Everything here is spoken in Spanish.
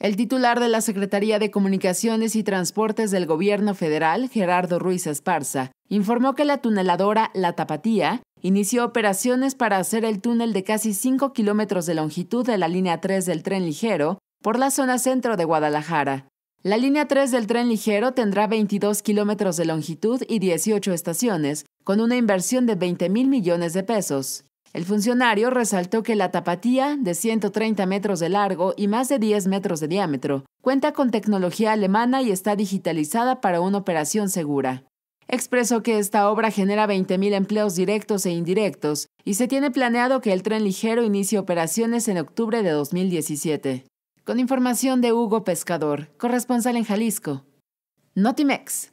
El titular de la Secretaría de Comunicaciones y Transportes del Gobierno Federal, Gerardo Ruiz Esparza, informó que la tuneladora La Tapatía inició operaciones para hacer el túnel de casi 5 kilómetros de longitud de la Línea 3 del Tren Ligero por la zona centro de Guadalajara. La Línea 3 del Tren Ligero tendrá 22 kilómetros de longitud y 18 estaciones, con una inversión de 20,000 millones de pesos. El funcionario resaltó que la Tapatía, de 130 metros de largo y más de 10 metros de diámetro, cuenta con tecnología alemana y está digitalizada para una operación segura. Expresó que esta obra genera 20,000 empleos directos e indirectos y se tiene planeado que el Tren Ligero inicie operaciones en octubre de 2017. Con información de Hugo Pescador, corresponsal en Jalisco, Notimex.